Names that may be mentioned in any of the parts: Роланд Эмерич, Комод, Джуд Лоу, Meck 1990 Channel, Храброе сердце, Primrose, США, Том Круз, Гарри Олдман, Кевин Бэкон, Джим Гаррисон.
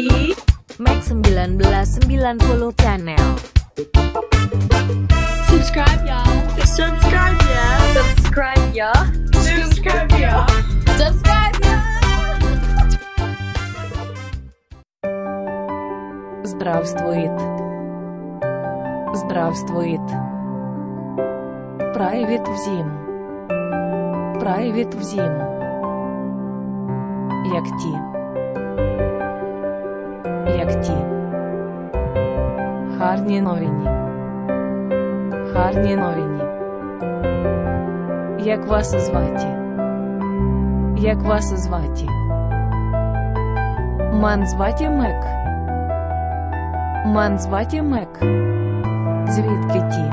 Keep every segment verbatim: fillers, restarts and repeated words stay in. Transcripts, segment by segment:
di Meck nineteen ninety Channel. Subscribe ya, subscribe ya, subscribe ya, subscribe ya, subscribe ya. Здравствует, здравствует. Private взим, private взим. Якти, якти. Харні новини, харні новини. Як вас звати, як вас звати? Ман звати Мек, ман звати Мек. Звідки ті,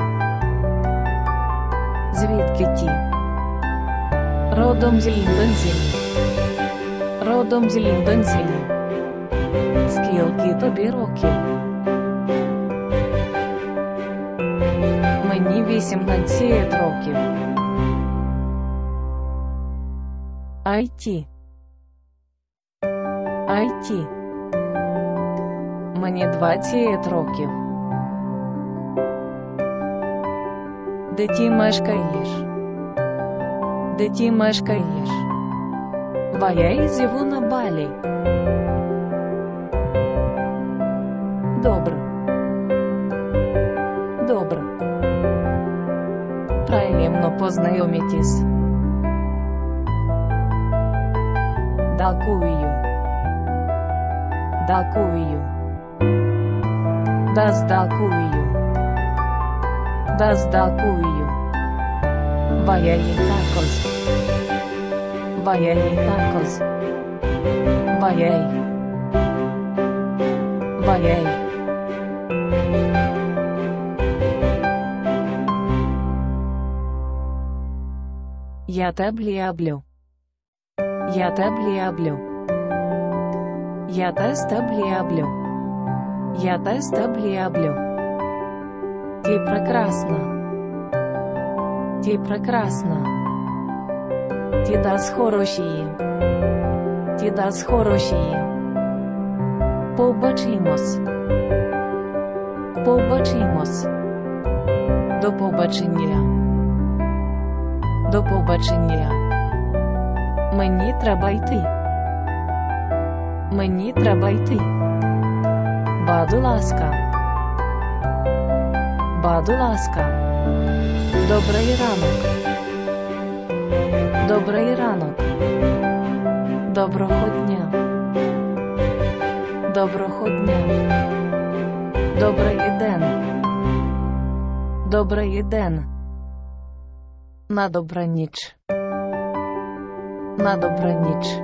звідки ті? Родом з Ліндонзіні, родом з Ліндонзіні. Скільки тобі років? Мені вісімнадцять років. ай ті, ай ті. Мені двадцять років. Де ти мешкаєш? Де ти мешкаєш? Бо я живу на Балі. Добре, добре. Приємно познайомитись. Дякую, дякую. Да, дякую. Да, дякую. Vajai tacos, vajai tacos, vajai, vajai. Я тебе люблю, я тебе люблю, я теж тебе люблю, я теж тебе люблю. Ти прекрасна. Ти прекрасна. Ти дас хороші. Ти дас хороші. Побачимось. Побачимось. До побачення. До побачення. Мені треба йти. Мені треба йти. Будь ласка. Будь ласка. Добрий ранок, добрий ранок. Доброго дня, доброго дня. Добрий день, добрий день. На добраніч, на добраніч.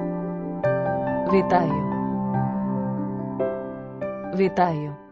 Вітаю, вітаю.